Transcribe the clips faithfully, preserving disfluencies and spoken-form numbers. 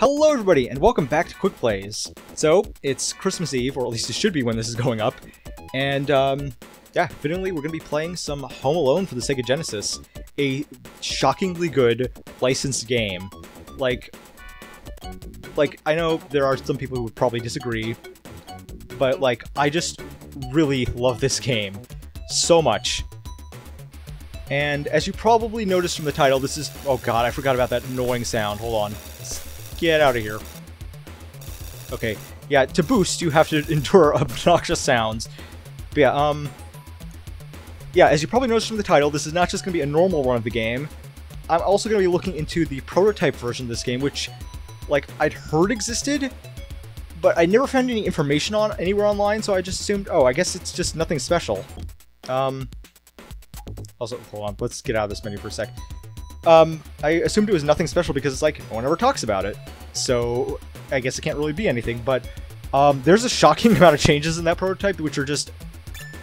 Hello everybody, and welcome back to Quickplays. So, it's Christmas Eve, or at least it should be when this is going up, and um, yeah, finally we're going to be playing some Home Alone for the Sega Genesis. A shockingly good licensed game. Like, like I know there are some people who would probably disagree, but like, I just really love this game so much. And as you probably noticed from the title, this is... Oh god, I forgot about that annoying sound. Hold on. Get out of here. Okay. Yeah, to boost, you have to endure obnoxious sounds. But yeah, um... yeah, as you probably noticed from the title, this is not just going to be a normal run of the game. I'm also going to be looking into the prototype version of this game, which, like, I'd heard existed, but I never found any information on anywhere online, so I just assumed, oh, I guess it's just nothing special. Um... Also, hold on, let's get out of this menu for a sec. Um, I assumed it was nothing special because it's like, no one ever talks about it. So, I guess it can't really be anything, but um, there's a shocking amount of changes in that prototype which are just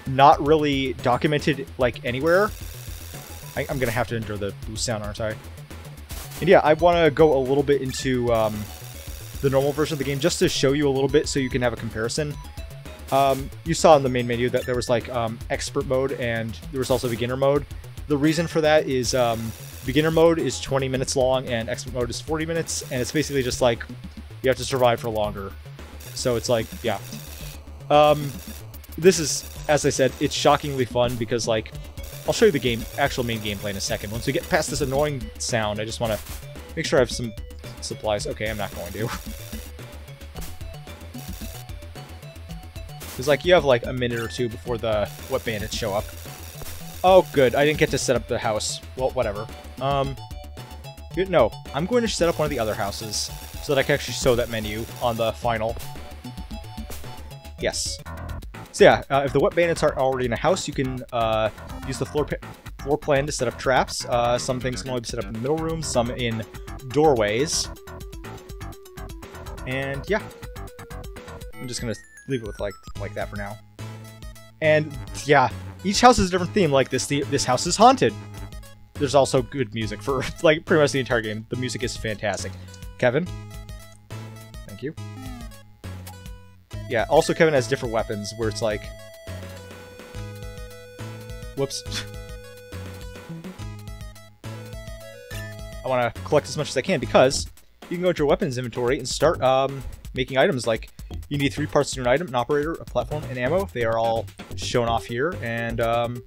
not really documented, like, anywhere. I I'm gonna have to endure the boost sound, aren't I? And yeah, I want to go a little bit into um, the normal version of the game just to show you a little bit so you can have a comparison. Um, you saw in the main menu that there was like um, expert mode and there was also beginner mode. The reason for that is um, beginner mode is twenty minutes long and expert mode is forty minutes, and it's basically just like you have to survive for longer. So it's like, yeah. Um, this is, as I said, it's shockingly fun because like, I'll show you the game, actual main gameplay in a second. Once we get past this annoying sound, I just want to make sure I have some supplies. Okay, I'm not going to. It's like, you have like a minute or two before the wet bandits show up. Oh, good. I didn't get to set up the house. Well, whatever. Um, no, I'm going to set up one of the other houses so that I can actually show that menu on the final. Yes. So yeah, uh, if the wet bandits aren't already in a house, you can uh, use the floor, floor plan to set up traps. Uh, some things can only be set up in the middle room, some in doorways. And yeah, I'm just going to leave it with like like that for now. And yeah, each house has a different theme. Like this the, this house is haunted. There's also good music for like pretty much the entire game. The music is fantastic. Kevin, thank you. Yeah, also Kevin has different weapons where it's like, whoops. I want to collect as much as I can because you can go to your weapons inventory and start um making items. Like, you need three parts to an item: an operator, a platform, and ammo. They are all shown off here, and um,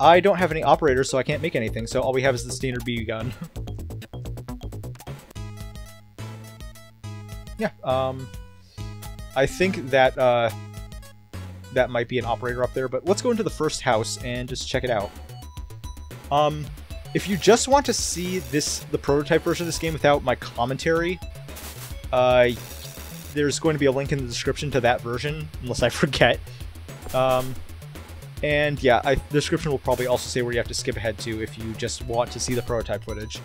I don't have any operators, so I can't make anything. So all we have is the standard B B gun. Yeah, um, I think that uh, that might be an operator up there. But let's go into the first house and just check it out. Um, if you just want to see this, the prototype version of this game without my commentary, uh. there's going to be a link in the description to that version, unless I forget. Um, and yeah, I, the description will probably also say where you have to skip ahead to if you just want to see the prototype footage.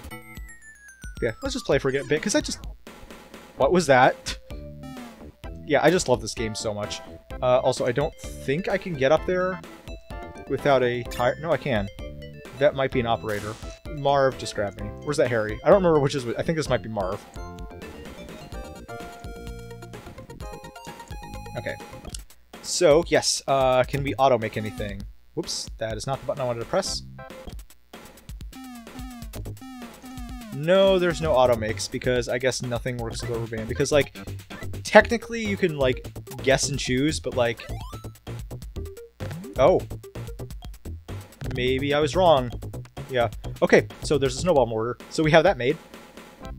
Yeah, let's just play for a bit, because I just... What was that? Yeah, I just love this game so much. Uh, also, I don't think I can get up there without a tire... No, I can. That might be an operator. Marv just grabbed me. Where's that Harry? I don't remember which is... I think this might be Marv. Okay, so yes, uh, can we auto make anything? Whoops, that is not the button I wanted to press. No, there's no auto makes because I guess nothing works with rubber band. Because like, technically you can like guess and choose, but like, oh, maybe I was wrong. Yeah. Okay, so there's a snowball mortar. So we have that made,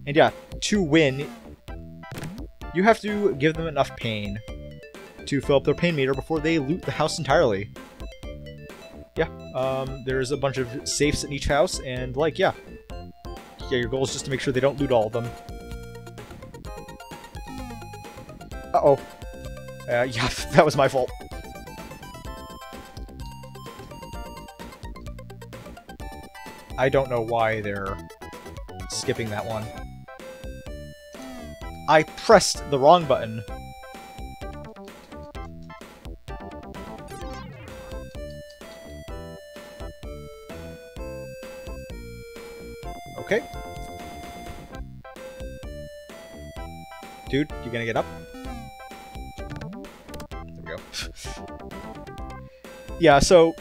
and yeah, to win, you have to give them enough pain to fill up their pain meter before they loot the house entirely. Yeah, um, there's a bunch of safes in each house, and like, yeah. Yeah, your goal is just to make sure they don't loot all of them. Uh-oh. Uh, yeah, that was my fault. I don't know why they're skipping that one. I pressed the wrong button. Okay. Dude, you gonna get up? There we go. Yeah, so,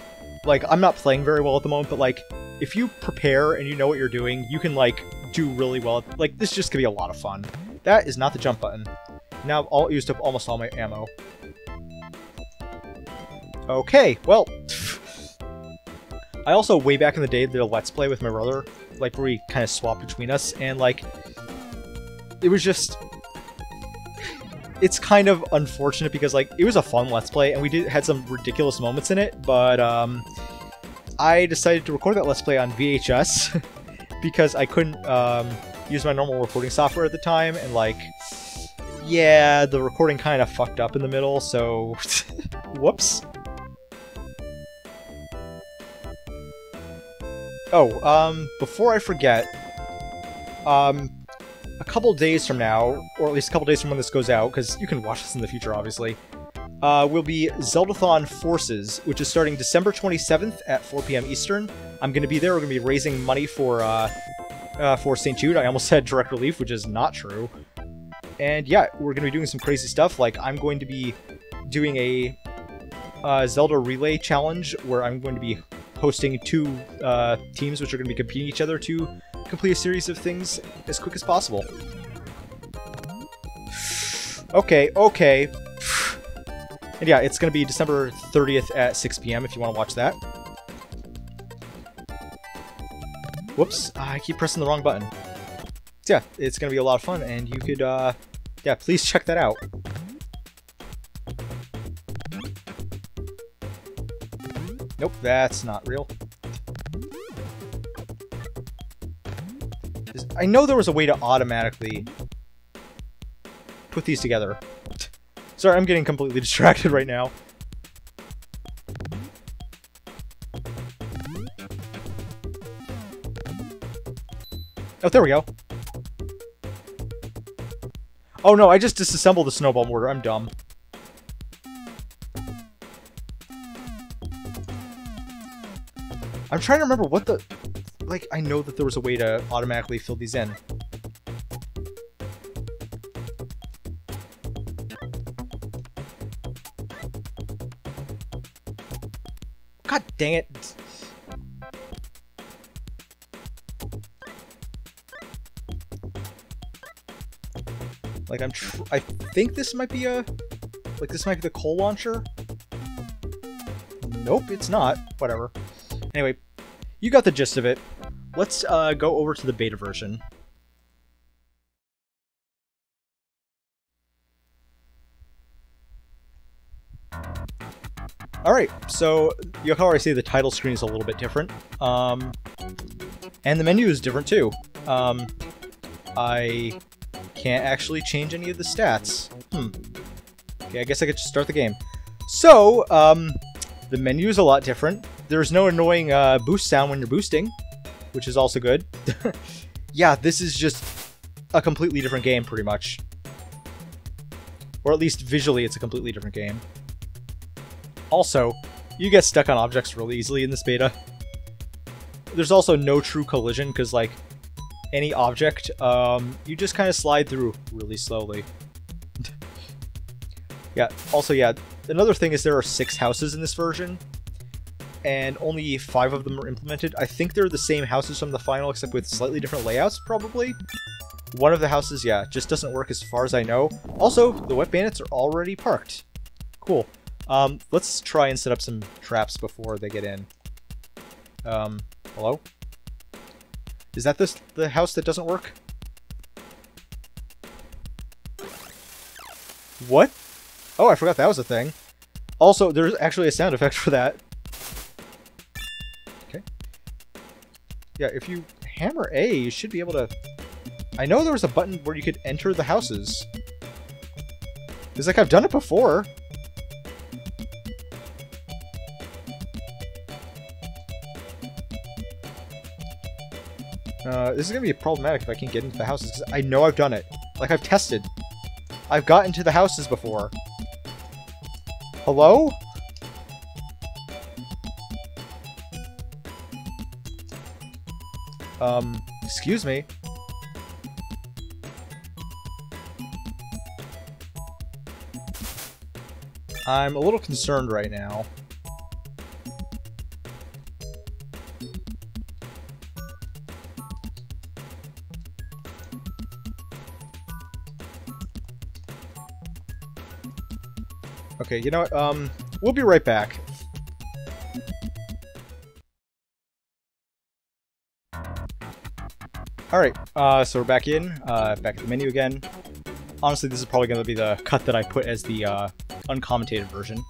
like, I'm not playing very well at the moment, but, like, if you prepare and you know what you're doing, you can, like, do really well. Like, this is just gonna be a lot of fun. That is not the jump button. Now I've all used up almost all my ammo. Okay, well... I also, way back in the day, did a Let's Play with my brother, like, where we kind of swapped between us, and, like, it was just... It's kind of unfortunate because, like, it was a fun Let's Play, and we did had some ridiculous moments in it, but, um... I decided to record that Let's Play on V H S, because I couldn't, um, use my normal recording software at the time, and, like... Yeah, the recording kind of fucked up in the middle, so... Whoops. Oh, um, before I forget, um, a couple days from now, or at least a couple days from when this goes out, because you can watch this in the future, obviously, uh, will be Zeldathon Forces, which is starting December twenty-seventh at four p m Eastern. I'm going to be there. We're going to be raising money for, uh, uh, for Saint Jude. I almost said Direct Relief, which is not true. And yeah, we're going to be doing some crazy stuff. Like, I'm going to be doing a uh, Zelda Relay Challenge where I'm going to be hosting two uh, teams which are going to be competing each other to complete a series of things as quick as possible. Okay, okay. And yeah, it's going to be December thirtieth at six p m if you want to watch that. Whoops, I keep pressing the wrong button. Yeah, it's gonna be a lot of fun, and you could, uh, yeah, please check that out. Nope, that's not real. I know there was a way to automatically put these together. Sorry, I'm getting completely distracted right now. Oh, there we go. Oh no, I just disassembled the snowball mortar. I'm dumb. I'm trying to remember what the... Like, I know that there was a way to automatically fill these in. God dang it. Like, I'm tr I think this might be a... Like, this might be the coal launcher? Nope, it's not. Whatever. Anyway, you got the gist of it. Let's uh, go over to the beta version. Alright, so you'll already see the title screen is a little bit different. Um, and the menu is different, too. Um, I... Can't actually change any of the stats. Hmm. Okay, I guess I could just start the game. So, um, the menu is a lot different. There's no annoying uh, boost sound when you're boosting, which is also good. Yeah, this is just a completely different game, pretty much. Or at least visually, it's a completely different game. Also, you get stuck on objects really easily in this beta. There's also no true collision, because, like, any object, um, you just kind of slide through really slowly. Yeah, also, yeah, another thing is there are six houses in this version, and only five of them are implemented. I think they're the same houses from the final, except with slightly different layouts, probably. One of the houses, yeah, just doesn't work as far as I know. Also, the wet bandits are already parked. Cool. Um, let's try and set up some traps before they get in. Um, hello? Is that this the house that doesn't work? What? Oh, I forgot that was a thing. Also, there's actually a sound effect for that. Okay. Yeah, if you hammer A, you should be able to... I know there was a button where you could enter the houses. It's like I've done it before. Uh, this is going to be problematic if I can't get into the houses, because I know I've done it. Like, I've tested. I've gotten to the houses before. Hello? Um, excuse me. I'm a little concerned right now. Okay, you know what? Um, we'll be right back. Alright, uh, so we're back in, uh, back at the menu again. Honestly, this is probably going to be the cut that I put as the uh, uncommentated version.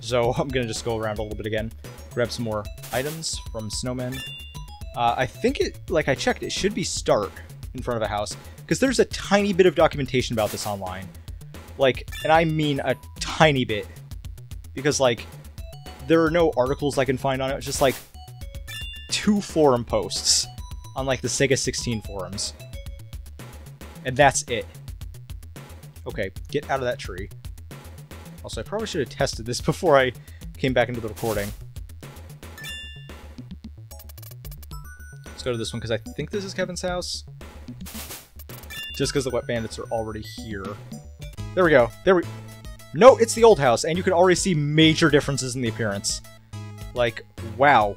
So I'm going to just go around a little bit again, grab some more items from Snowmen. Uh, I think it, like I checked, it should be start in front of a house, because there's a tiny bit of documentation about this online. Like, and I mean a tiny bit, because, like, there are no articles I can find on it. It's just, like, two forum posts on, like, the Sega sixteen forums. And that's it. Okay, get out of that tree. Also, I probably should have tested this before I came back into the recording. Let's go to this one, because I think this is Kevin's house. Just because the wet bandits are already here. There we go. There we... No, it's the old house, and you can already see major differences in the appearance. Like, wow.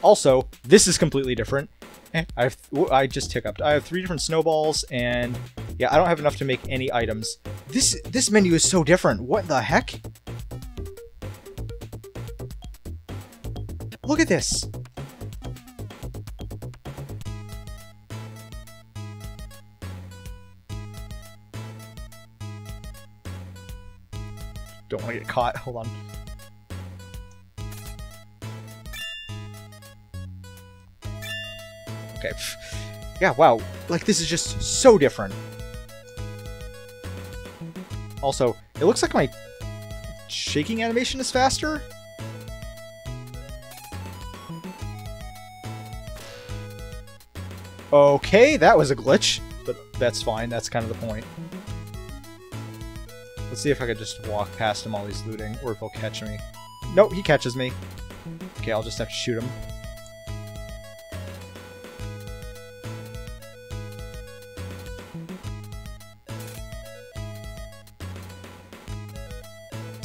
Also, this is completely different. I've, I just hiccuped. I have three different snowballs, and yeah, I don't have enough to make any items. This this menu is so different. What the heck? Look at this. Don't want to get caught. Hold on. Okay. Yeah, wow. Like, this is just so different. Also, it looks like my shaking animation is faster. Okay, that was a glitch, but that's fine. That's kind of the point. Let's see if I could just walk past him while he's looting, or if he'll catch me. Nope, he catches me. Okay, I'll just have to shoot him.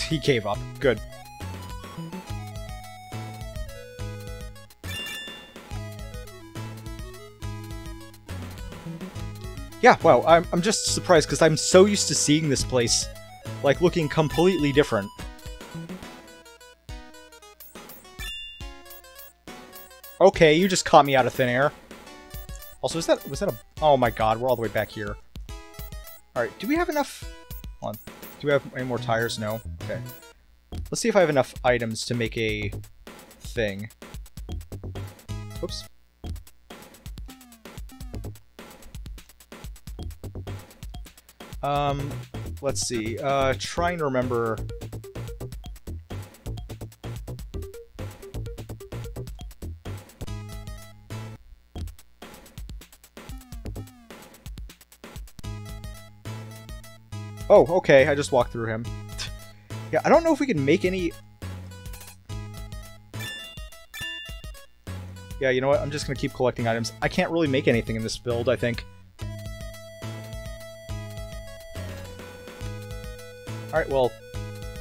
He gave up. Good. Yeah, wow, I'm, I'm just surprised because I'm so used to seeing this place, like, looking completely different. Okay, you just caught me out of thin air. Also, is that... was that a... oh my god, we're all the way back here. Alright, do we have enough... hold on. Do we have any more tires? No? Okay. Let's see if I have enough items to make a thing. Oops. Um, let's see. Uh, trying to remember... Oh, okay, I just walked through him. Yeah, I don't know if we can make any... Yeah, you know what? I'm just gonna keep collecting items. I can't really make anything in this build, I think. Alright, well...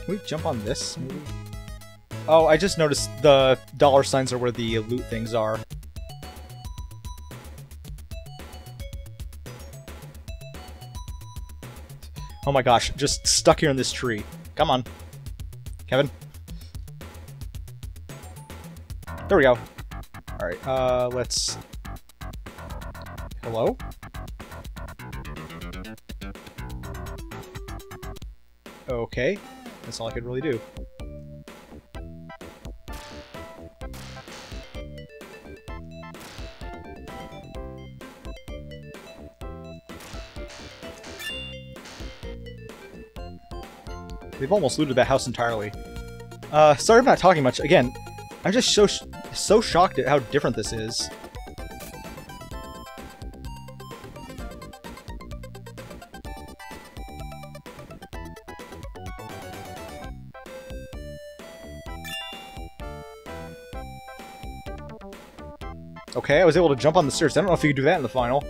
can we jump on this, maybe? Oh, I just noticed the dollar signs are where the loot things are. Oh my gosh, just stuck here in this tree. Come on. Kevin. There we go. Alright, uh, let's... hello? Okay. That's all I could really do. They've almost looted that house entirely. Uh, sorry I'm not talking much. Again, I'm just so, sh so shocked at how different this is. Okay, I was able to jump on the stairs. I don't know if you could do that in the final.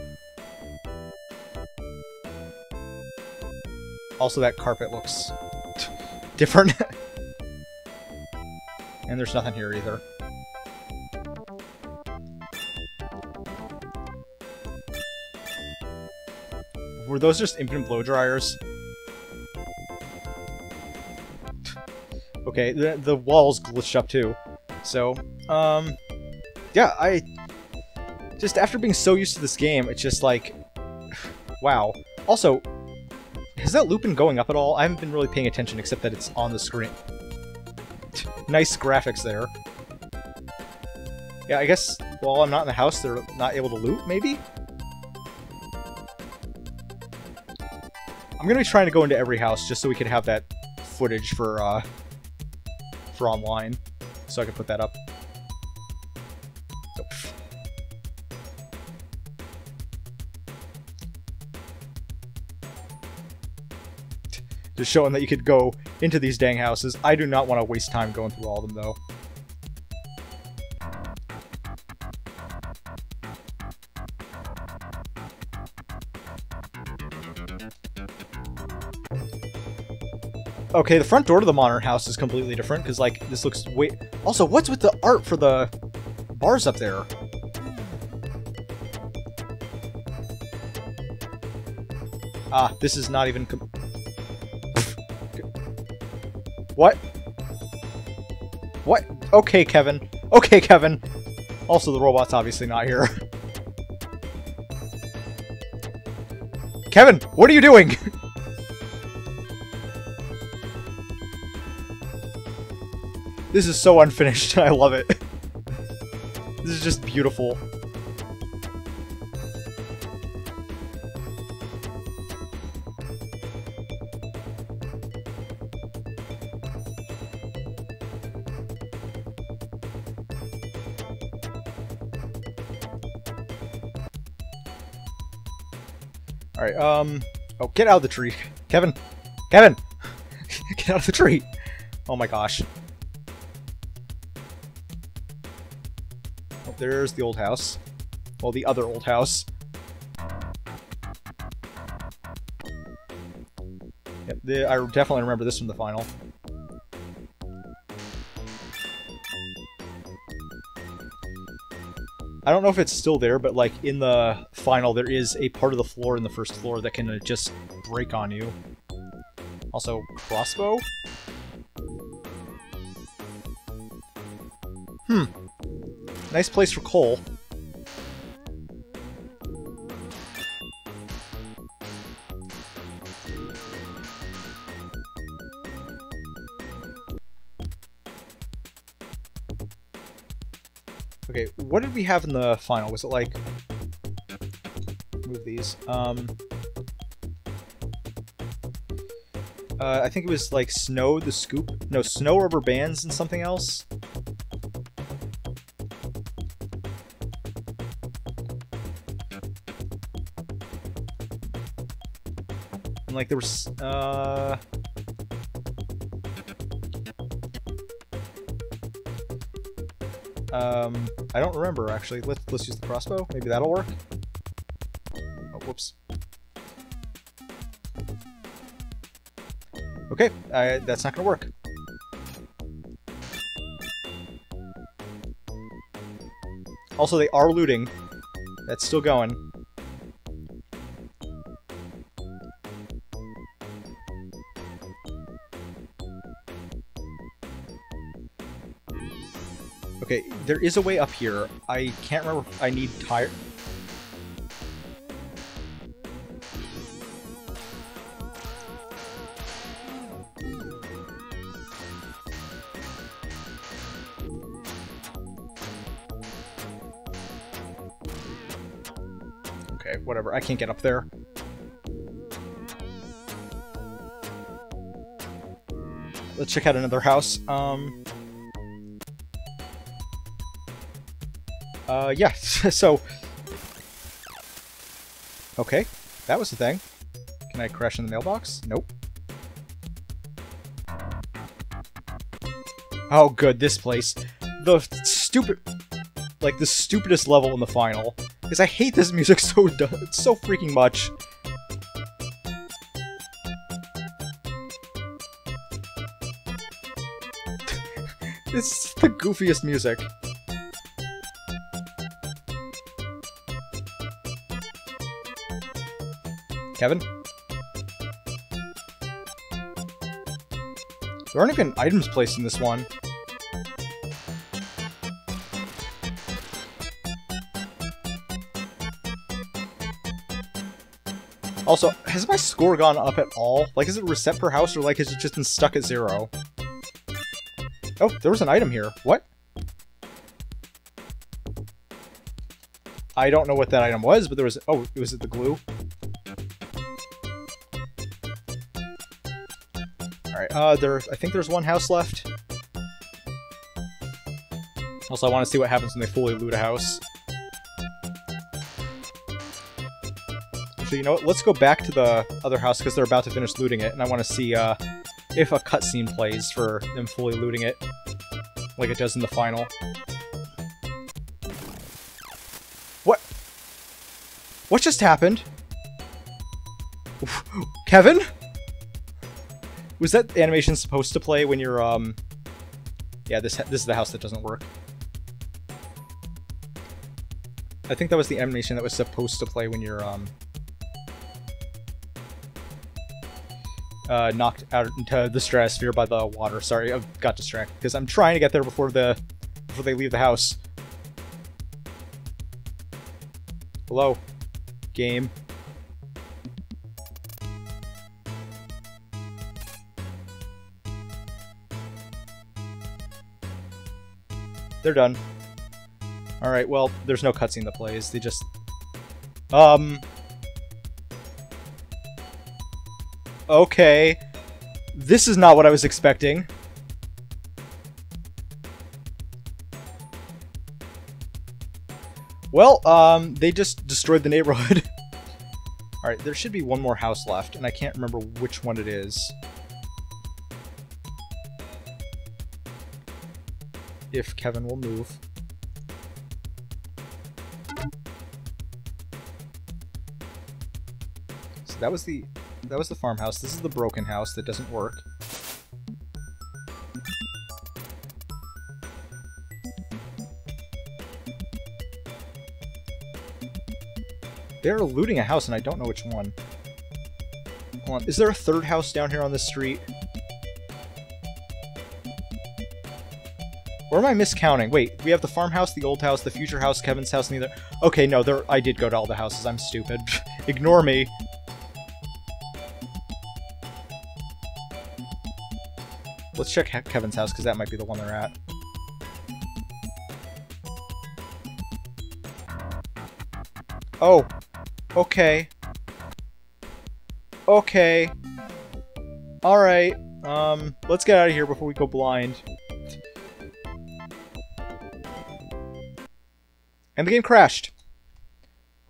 Also, that carpet looks different. And there's nothing here either. Were those just infinite blow dryers? Okay, the, the walls glitched up too. So, um, yeah, I just, after being so used to this game, it's just like, wow. Also, has that loop been going up at all? I haven't been really paying attention, except that it's on the screen. Nice graphics there. Yeah, I guess while I'm not in the house, they're not able to loot, maybe? I'm gonna be trying to go into every house just so we can have that footage for, uh, for online, so I can put that up. So, just showing that you could go into these dang houses. I do not want to waste time going through all of them, though. Okay, the front door to the modern house is completely different, because, like, this looks way... Also, what's with the art for the bars up there? Ah, this is not even... Com what? What? Okay, Kevin. Okay, Kevin. Also, the robot's obviously not here. Kevin, what are you doing? This is so unfinished, and I love it. This is just beautiful. Alright, um... oh, get out of the tree. Kevin! Kevin! Get out of the tree! Oh my gosh. There's the old house. Well, the other old house. Yep, the, I definitely remember this from the final. I don't know if it's still there, but like in the final, there is a part of the floor in the first floor that can uh, just break on you. Also, crossbow? Hmm. Nice place for coal. Okay, what did we have in the final? Was it like... move these. Um, uh, I think it was like snow, the scoop. No, snow, rubber bands, and something else. Like there was, uh, um, I don't remember actually. Let's let's use the crossbow. Maybe that'll work. Oh, whoops. Okay, I, that's not gonna work. Also, they are looting. That's still going. Okay, there is a way up here. I can't remember if I need tire. Okay, whatever. I can't get up there. Let's check out another house. Um... Uh, yeah, so... Okay, that was the thing. Can I crash in the mailbox? Nope. Oh, good, this place. The stupid... Like, the stupidest level in the final. Because I hate this music so, so freaking much. It's the goofiest music. Kevin? There aren't even items placed in this one. Also, has my score gone up at all? Like, is it reset per house, or like, has it just been stuck at zero? Oh, there was an item here. What? I don't know what that item was, but there was... Oh, was it the glue? Alright, uh, there... I think there's one house left. Also, I want to see what happens when they fully loot a house. Actually, you know what? Let's go back to the other house, because they're about to finish looting it, and I want to see, uh... if a cutscene plays for them fully looting it, like it does in the final. What? What just happened? Kevin? Was that animation supposed to play when you're, um... Yeah, this, this is the house that doesn't work. I think that was the animation that was supposed to play when you're, um... Uh, knocked out into the stratosphere by the water. Sorry, I got distracted because I'm trying to get there before the before they leave the house. Hello, game. They're done. All right. Well, there's no cutscene that plays. They just um. Okay, this is not what I was expecting. Well, um, they just destroyed the neighborhood. Alright, there should be one more house left, and I can't remember which one it is. If Kevin will move. So that was the... That was the farmhouse. This is the broken house that doesn't work. They're looting a house, and I don't know which one. Hold on. Is there a third house down here on this street? Or am I miscounting? Wait, we have the farmhouse, the old house, the future house, Kevin's house, and the other... Okay, no, there. I did go to all the houses. I'm stupid. Ignore me. Let's check Kevin's house, because that might be the one they're at. Oh. Okay. Okay. Alright. Um, let's get out of here before we go blind. And the game crashed.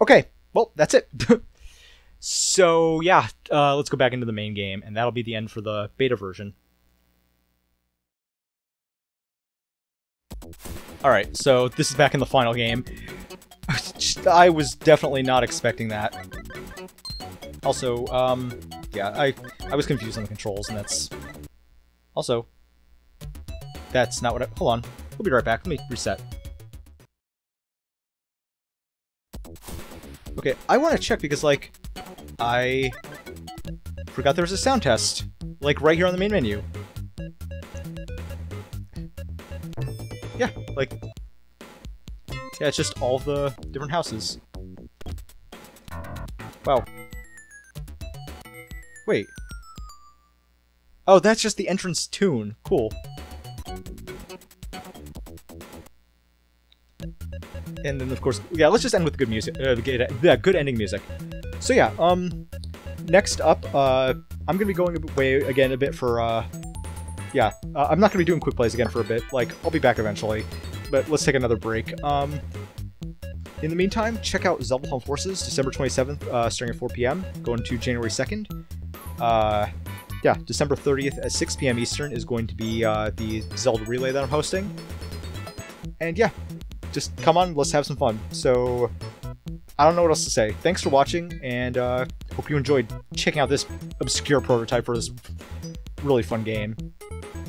Okay. Well, that's it. So, yeah. Uh, let's go back into the main game, and that'll be the end for the beta version. Alright, so this is back in the final game. I was definitely not expecting that. Also, um, yeah, I, I was confused on the controls, and that's... Also, that's not what I... Hold on, we'll be right back. Let me reset. Okay, I want to check because, like, I forgot there was a sound test. Like, right here on the main menu. Yeah, like, yeah, it's just all the different houses. Wow. Wait. Oh, that's just the entrance tune. Cool. And then, of course, yeah, let's just end with good music. Uh, yeah, good ending music. So, yeah, um, next up, uh, I'm gonna be going away again a bit for, uh, Yeah, uh, I'm not going to be doing quick plays again for a bit. Like, I'll be back eventually, but let's take another break. Um, in the meantime, check out Zeldathon Forces, December twenty-seventh, uh, starting at four p m, going to January second. Uh, yeah, December thirtieth at six p m Eastern is going to be uh, the Zelda Relay that I'm hosting. And yeah, just come on, let's have some fun. So, I don't know what else to say. Thanks for watching, and uh, hope you enjoyed checking out this obscure prototype for this really fun game.